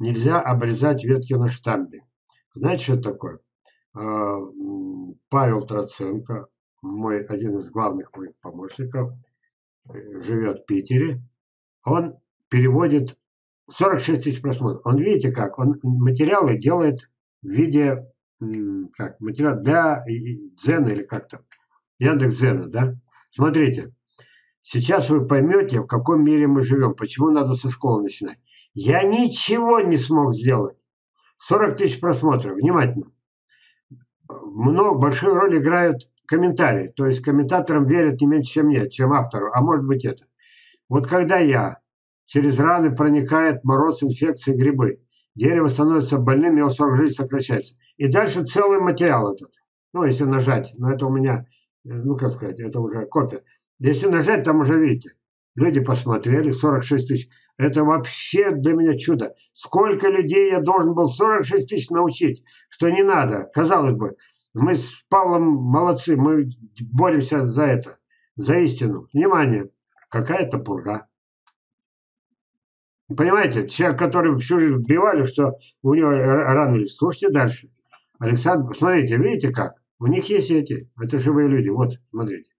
Нельзя обрезать ветки на штамбе. Знаете, что это такое? Павел Троценко, один из главных моих помощников, живет в Питере. Он переводит 46 тысяч просмотров. Он, видите как, он материалы делает в виде материал для Дзена или как там. Яндекс.Дзена, да? Смотрите, сейчас вы поймете, в каком мире мы живем, почему надо со школы начинать. Я ничего не смог сделать. 40 тысяч просмотров, внимательно. Много, большую роль играют комментарии, то есть комментаторам верят не меньше, чем мне, чем автору, а может быть это. Вот когда я, через раны проникает мороз, инфекции, грибы, дерево становится больным, его срок жизни сокращается. И дальше целый материал этот. Ну, если нажать, но это у меня, ну, как сказать, это уже копия. Если нажать, там уже, видите, люди посмотрели, 46 тысяч. Это вообще для меня чудо. Сколько людей я должен был 46 тысяч научить, что не надо. Казалось бы, мы с Павлом молодцы, мы боремся за это, за истину. Внимание, какая-то пурга. Понимаете, человек, который всю жизнь убивали, что у него раны. Слушайте дальше. Александр, смотрите, видите как? У них есть эти, это живые люди. Вот, смотрите.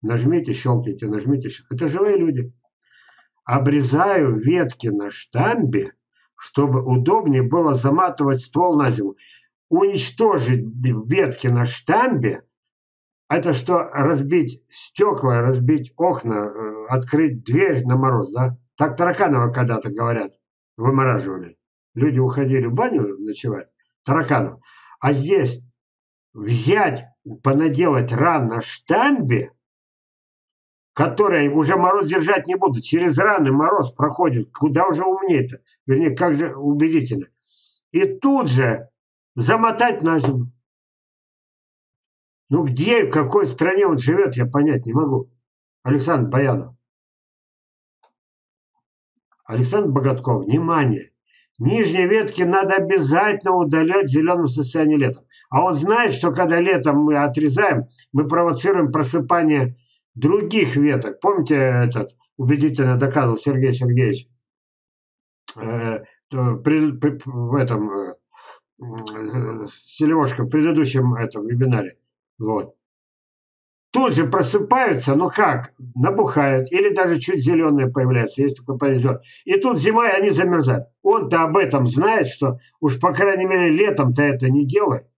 Нажмите, щелкните, нажмите, щелкните. Это живые люди. Обрезаю ветки на штамбе, чтобы удобнее было заматывать ствол на зиму. Уничтожить ветки на штамбе, это что, разбить стекла, разбить окна, открыть дверь на мороз, да? Так тараканова когда-то, говорят, вымораживали. Люди уходили в баню ночевать, тараканов. А здесь взять, понаделать ран на штамбе, которые уже мороз держать не будут. Через раны мороз проходит. Куда уже умнее-то? Вернее, как же убедительно. И тут же замотать на зиму. Ну где, в какой стране он живет, я понять не могу. Александр Боянов. Александр Богатков. Внимание! Нижние ветки надо обязательно удалять в зеленом состоянии летом. А он знает, что когда летом мы отрезаем, мы провоцируем просыпание других веток. Помните, этот убедительно доказывал Сергей Сергеевич в этом Селевошко в предыдущем вебинаре. Вот. Тут же просыпаются, ну как, набухают, или даже чуть зеленые появляются, если только повезет. И тут зима, и они замерзают. Он-то об этом знает, что уж, по крайней мере, летом-то это не делает.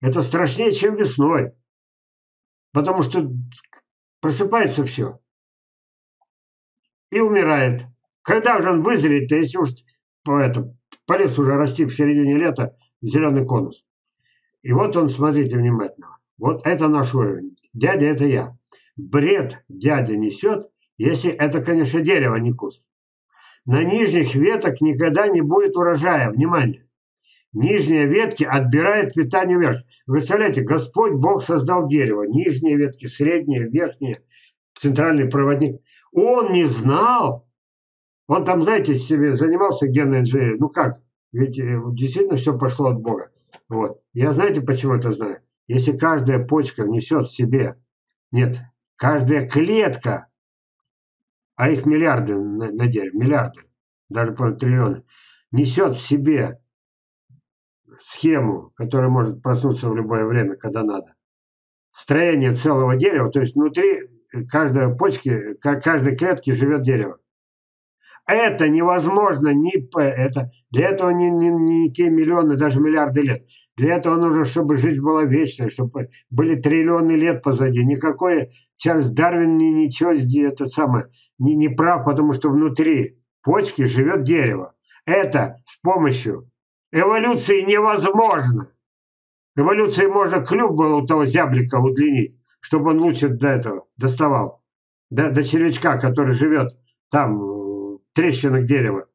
Это страшнее, чем весной. Потому что просыпается все. И умирает. Когда уже он вызреет, если уж полез уже расти в середине лета зеленый конус. И вот он, смотрите внимательно. Вот это наш уровень. Дядя, это я. Бред дядя несет, если это, конечно, дерево, не куст. На нижних веток никогда не будет урожая. Внимание! Нижние ветки отбирают питание вверх. Вы представляете, Господь Бог создал дерево. Нижние ветки, средние, верхние, центральный проводник. Он не знал. Он там, знаете, себе занимался генной инженерией. Ну как? Ведь действительно все пошло от Бога. Вот. Я знаете, почему это знаю? Если каждая почка несет в себе, нет, каждая клетка, а их миллиарды на дереве, миллиарды, даже по триллионы, несет в себе схему, которая может проснуться в любое время, когда надо. Строение целого дерева, то есть внутри каждой почки, каждой клетки живет дерево. Это невозможно, для этого никакие миллионы, даже миллиарды лет. Для этого нужно, чтобы жизнь была вечной, чтобы были триллионы лет позади. Никакой Чарльз Дарвин ничего не прав, потому что внутри почки живет дерево. Это с помощью эволюции невозможно. Эволюции можно клюв было у того зяблика удлинить, чтобы он лучше до этого доставал. До червячка, который живет там, в трещинах дерева.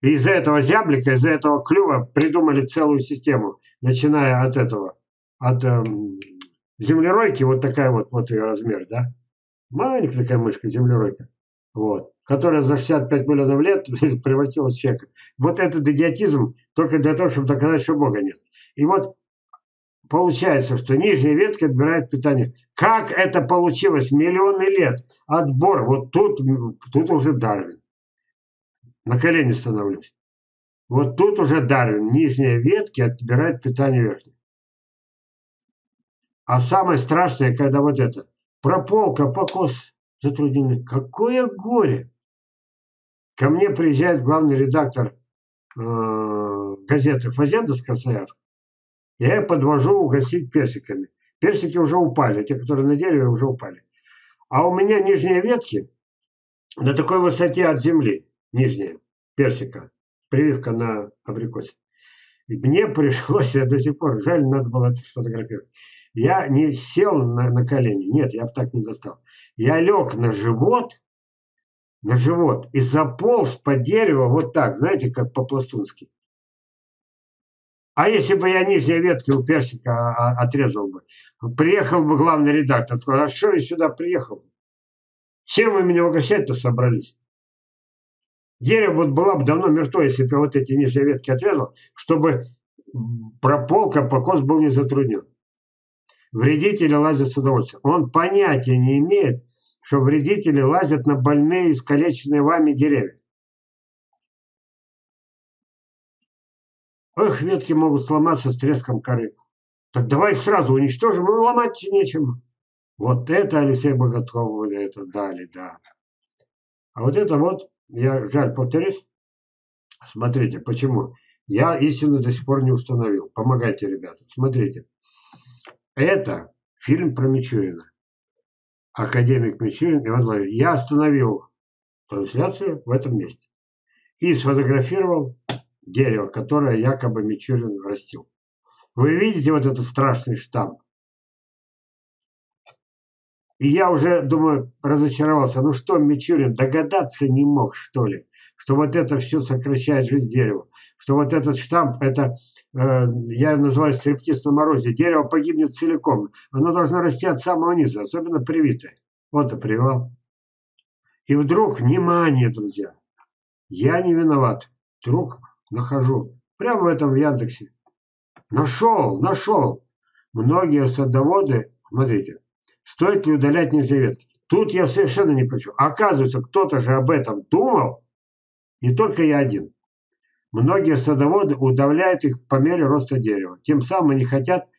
И из-за этого зяблика, из-за этого клюва придумали целую систему, начиная от этого, от землеройки, вот такая вот ее размер, да? Маленькая такая мышка, землеройка, вот, которая за 65 миллионов лет превратилась в человека. Вот этот идиотизм только для того, чтобы доказать, что Бога нет. И вот получается, что нижние ветки отбирают питание. Как это получилось? Миллионы лет отбор. Вот тут уже Дарвин. На колени становлюсь. Вот тут уже Дарвин, нижние ветки отбирают питание верхней. А самое страшное, когда вот это, прополка, покос затруднены. Какое горе! Ко мне приезжает главный редактор газеты «Фазендеская Сибирская». Я ее подвожу угостить персиками. Персики уже упали, те, которые на дереве, уже упали. А у меня нижние ветки на такой высоте от земли, нижняя, персика, прививка на абрикосе. И мне пришлось, я до сих пор, жаль, надо было это сфотографировать. Я не сел на колени, нет, я бы так не достал. Я лег на живот и заполз по дереву вот так, знаете, как по-пластунски. А если бы я нижние ветки у персика отрезал бы, приехал бы главный редактор, сказал, а что я сюда приехал? Чем вы меня угощать-то собрались? Дерево вот было бы давно мертво, если бы я вот эти нижние ветки отрезал, чтобы прополка, покос был не затруднен. Вредители лазят с удовольствием. Он понятия не имеет, что вредители лазят на больные, искалеченные вами деревья. Эх, ветки могут сломаться с треском коры. Так давай их сразу уничтожим, и ломать нечем. Вот это Алексей Богатков, это дали, да. А вот это вот, я жаль, повторюсь. Смотрите, почему. Я истину до сих пор не установил. Помогайте, ребята. Смотрите. Это фильм про Мичурина. Академик Мичурин, Иван Владимирович. Я остановил трансляцию в этом месте. И сфотографировал дерево, которое якобы Мичурин растил. Вы видите вот этот страшный штамп? И я уже, думаю, разочаровался. Ну что, Мичурин догадаться не мог, что ли? Что вот это все сокращает жизнь дерева. Что вот этот штамп, это, я называю стриптиз на морозе. Дерево погибнет целиком. Оно должно расти от самого низа, особенно привитое. Вот и привал. И вдруг, внимание, друзья, я не виноват. Вдруг нахожу. Прямо в этом в Яндексе. Нашел. Многие садоводы, смотрите, стоит ли удалять нижние ветки? Тут я совершенно ни при чем. Оказывается, кто-то же об этом думал. Не только я один. Многие садоводы удаляют их по мере роста дерева. Тем самым они хотят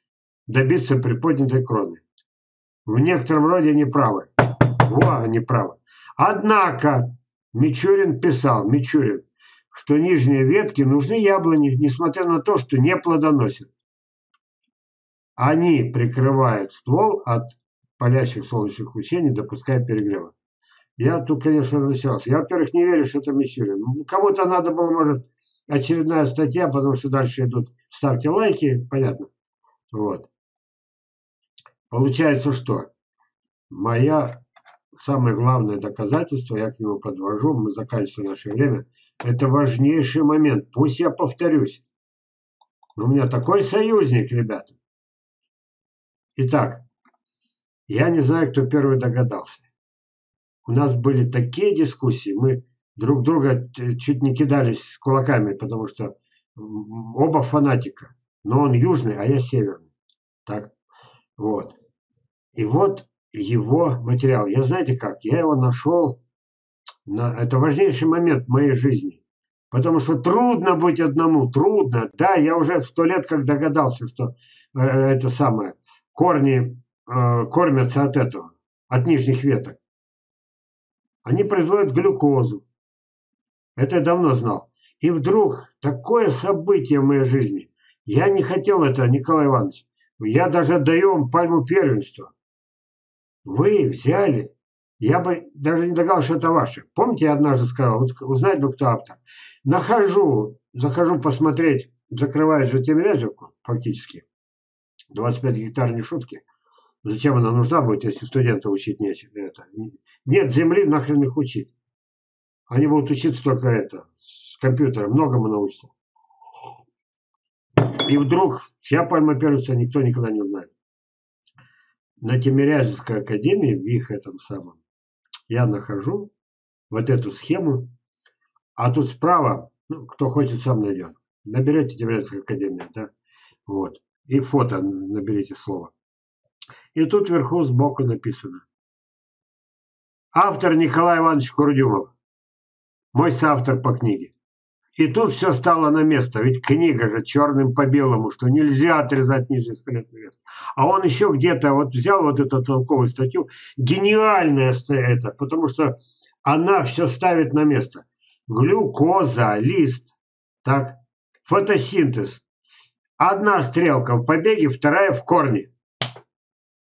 добиться приподнятой кроны. В некотором роде они правы. Во, они правы. Однако Мичурин писал, что нижние ветки нужны яблони, несмотря на то, что не плодоносят. Они прикрывают ствол от палящих солнечных лучей, не допуская перегрева. Я тут, конечно, разочаровался. Я, во-первых, не верю, что это Мичурин. Кому-то надо было, может, очередная статья, потому что дальше идут ставьте лайки, понятно. Вот. Получается, что моя самое главное доказательство, я к нему подвожу, мы заканчиваем наше время. Это важнейший момент. Пусть я повторюсь. Но у меня такой союзник, ребята. Итак, я не знаю, кто первый догадался. У нас были такие дискуссии, мы друг друга чуть не кидались с кулаками, потому что оба фанатика. Но он южный, а я северный. Так, вот. И вот его материал. Я знаете как? Я его нашел. Это важнейший момент в моей жизни. Потому что трудно быть одному. Трудно. Да, я уже 100 лет как догадался, что это самое. Корни кормятся от этого. От нижних веток. Они производят глюкозу. Это я давно знал. И вдруг такое событие в моей жизни. Я не хотел этого, Николай Иванович. Я даже отдаю вам пальму первенства. Вы взяли, я бы даже не догадался, что это ваше. Помните, я однажды сказал, узнать бы, кто автор. Захожу посмотреть, закрываю же Тимирязевку, фактически. 25 гектар не шутки. Зачем она нужна будет, если студента учить нечего? Нет земли, нахрен их учить. Они будут учиться только это, с компьютера, многому научатся. И вдруг, чья пальма первенства, никто никогда не узнает. На Тимирязевской академии, в их этом самом, я нахожу вот эту схему. А тут справа, ну, кто хочет, сам найдет. Наберете Тимирязевская академия, да? Вот. И фото наберите слово. И тут вверху сбоку написано. Автор Николай Иванович Курдюмов. Мой соавтор по книге. И тут все стало на место. Ведь книга же черным по белому, что нельзя отрезать ниже скелетного веса. А он еще где-то вот взял вот эту толковую статью. Гениальная это, потому что она все ставит на место. Глюкоза, лист, так, фотосинтез. Одна стрелка в побеге, вторая в корне.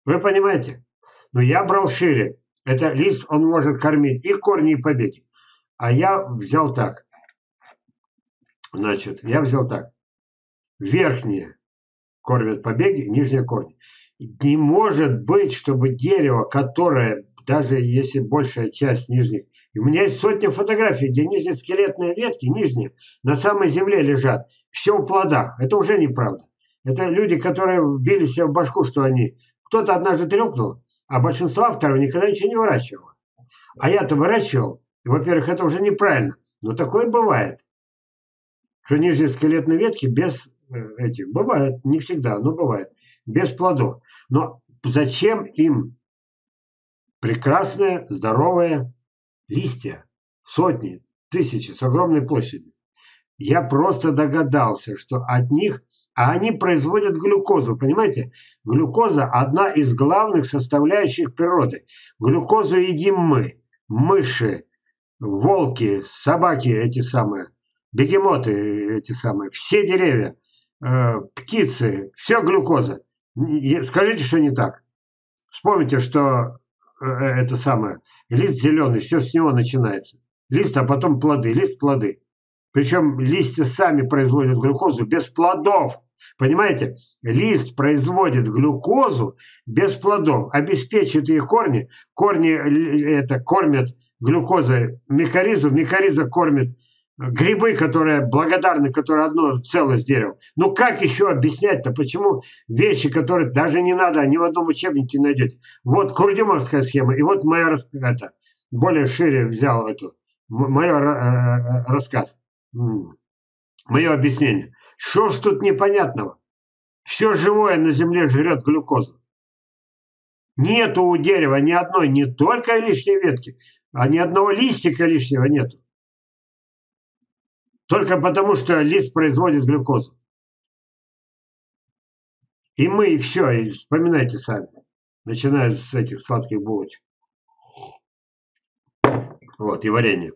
Вы понимаете? Но я брал шире. Это лист, он может кормить и корни, и побеги. А я взял так. Значит, я взял так. Верхние кормят побеги, нижние корни. Не может быть, чтобы дерево, которое, даже если большая часть нижних... У меня есть сотни фотографий, где нижние скелетные ветки, нижние, на самой земле лежат. Все в плодах. Это уже неправда. Это люди, которые били себе в башку, что они... Кто-то однажды трёкнул, а большинство авторов никогда ничего не выращивало. А я-то выращивал. Во-первых, это уже неправильно. Но такое бывает. Что нижние скелетные ветки без этих... Бывает, не всегда, но бывает. Без плодов. Но зачем им прекрасные, здоровые листья? Сотни, тысячи, с огромной площадью. Я просто догадался, что от них... А они производят глюкозу, понимаете? Глюкоза – одна из главных составляющих природы. Глюкозу едим мы, мыши, волки, собаки эти самые, бегемоты эти самые, все деревья, птицы, все глюкоза. Скажите, что не так. Вспомните, что это самое, лист зеленый, все с него начинается. Лист, а потом плоды, лист, плоды. Причем листья сами производят глюкозу без плодов. Понимаете? Лист производит глюкозу без плодов. Обеспечит ей корни. Корни это кормят глюкозой микоризу. Микориза кормит грибы, которые благодарны, которые одно целое с деревом. Ну как еще объяснять-то, почему вещи, которые даже не надо, ни в одном учебнике найдете. Вот Курдюмовская схема. И вот моя это, более шире взял эту, мой рассказ. Мое объяснение. Что ж тут непонятного? Все живое на земле жрет глюкозу. Нету у дерева ни одной, не только лишней ветки, а ни одного листика лишнего нету. Только потому, что лист производит глюкозу. И мы, и все, и вспоминайте сами. Начиная с этих сладких булочек. Вот, и варенье.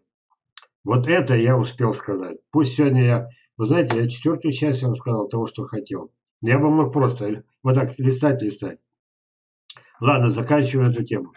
Вот это я успел сказать. Пусть сегодня я, вы знаете, я четвертую часть рассказал того, что хотел. Я бы мог просто вот так листать, листать. Ладно, заканчиваем эту тему.